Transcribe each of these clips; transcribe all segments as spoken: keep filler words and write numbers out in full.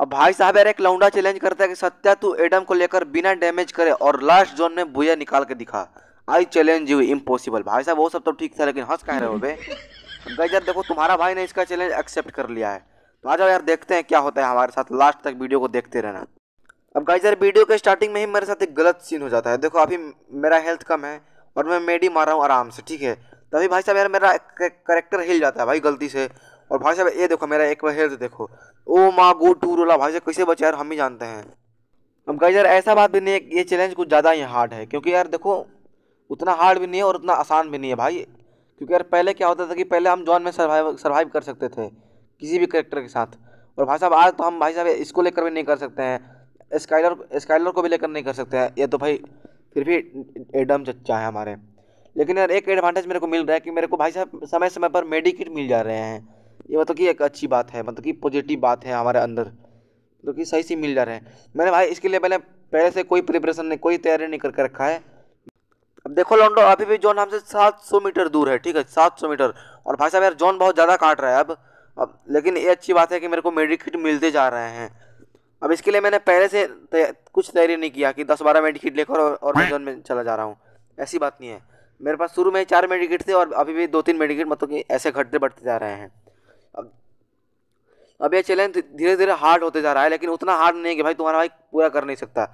अब भाई साहब यार एक लौंडा चैलेंज करता है कि सत्या तू एडम को लेकर बिना डैमेज करे और लास्ट जोन में बुया निकाल के दिखा। I challenge you impossible. भाई साहब वो सब तो ठीक था लेकिन हंस कह रहे हो बे। गाइस यार देखो तुम्हारा भाई ने इसका चैलेंज एक्सेप्ट कर लिया है, तो आ जाओ यार देखते हैं क्या होता है हमारे साथ। लास्ट तक वीडियो को देखते रहना। अब गाइस यार वीडियो के स्टार्टिंग में ही मेरे साथ एक गलत सीन हो जाता है। देखो अभी मेरा हेल्थ कम है और मैं मेडी मार रहा हूँ आराम से, ठीक है। तभी भाई साहब यार मेरा कैरेक्टर हिल जाता है भाई गलती से। और भाई साहब ये देखो मेरा एक बार हेल्थ देखो, ओ माँ गो टू रोला। भाई साहब कैसे बचा यार हम ही जानते हैं। अब गाइस यार ऐसा बात भी नहीं है, ये चैलेंज कुछ ज़्यादा ही हार्ड है क्योंकि यार देखो उतना हार्ड भी नहीं है और उतना आसान भी नहीं है भाई। क्योंकि यार पहले क्या होता था कि पहले हम जॉन में सर्वाइव सर्वाइव कर सकते थे किसी भी कैरेक्टर के साथ, और भाई साहब आज तो हम भाई साहब इसको लेकर भी नहीं कर सकते हैं, स्काइलर स्काइलर को भी लेकर नहीं कर सकते हैं। ये तो भाई फिर भी एडम चच्चा है हमारे। लेकिन यार एक एडवांटेज मेरे को मिल रहा है कि मेरे को भाई साहब समय समय पर मेडिकिट मिल जा रहे हैं। ये मतलब कि एक अच्छी बात है, मतलब कि पॉजिटिव बात है हमारे अंदर, मतलब कि सही से मिल जा रहे हैं। मैंने भाई इसके लिए मैंने पहले से कोई प्रिपरेशन नहीं, कोई तैयारी नहीं करके रखा है। अब देखो लौंडो अभी भी जॉन हमसे सात सौ मीटर दूर है, ठीक है सात सौ मीटर। और भाई साहब यार जॉन बहुत ज़्यादा काट रहा है अब अब लेकिन ये अच्छी बात है कि मेरे को मेडिकिट मिलते जा रहे हैं। अब इसके लिए मैंने पहले से ते, कुछ तैयारी नहीं किया कि दस बारह मेडिकिट लेकर और, और मैं जॉन में चला जा रहा हूँ, ऐसी बात नहीं है। मेरे पास शुरू में चार मेडिकिट थे और अभी भी दो तीन मेडिकिट, मतलब कि ऐसे घटते बढ़ते जा रहे हैं। अब अब यह चैलेंज धीरे धीरे हार्ड होते जा रहा है, लेकिन उतना हार्ड नहीं है कि भाई तुम्हारा भाई पूरा कर नहीं सकता।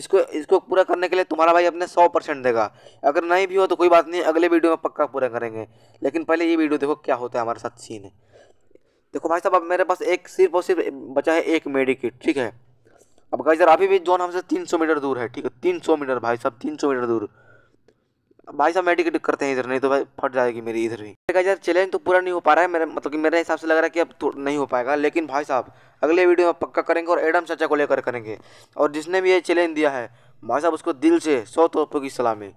इसको इसको पूरा करने के लिए तुम्हारा भाई अपने सौ परसेंट देगा। अगर नहीं भी हो तो कोई बात नहीं, अगले वीडियो में पक्का पूरा करेंगे। लेकिन पहले ये वीडियो देखो क्या होता है हमारे साथ सीन। देखो भाई साहब अब मेरे पास एक सिर्फ और सिर्फ बचा है एक मेडिकिट, ठीक है। अब गाइस यार अभी भी जॉन हमसे तीन सौ मीटर दूर है, ठीक है तीन सौ मीटर भाई साहब तीन सौ मीटर दूर। भाई साहब मेडिकिट करते हैं इधर, नहीं तो भाई फट जाएगी मेरी इधर भी। गाइस यार चैलेंज तो पूरा नहीं हो पा रहा है मेरे, मतलब कि मेरे हिसाब से लग रहा है कि अब तो नहीं हो पाएगा। लेकिन भाई साहब अगले वीडियो में पक्का करेंगे और एडम चाचा को लेकर करेंगे। और जिसने भी ये चैलेंज दिया है भाई साहब उसको दिल से सौ तोहफों की सलामी।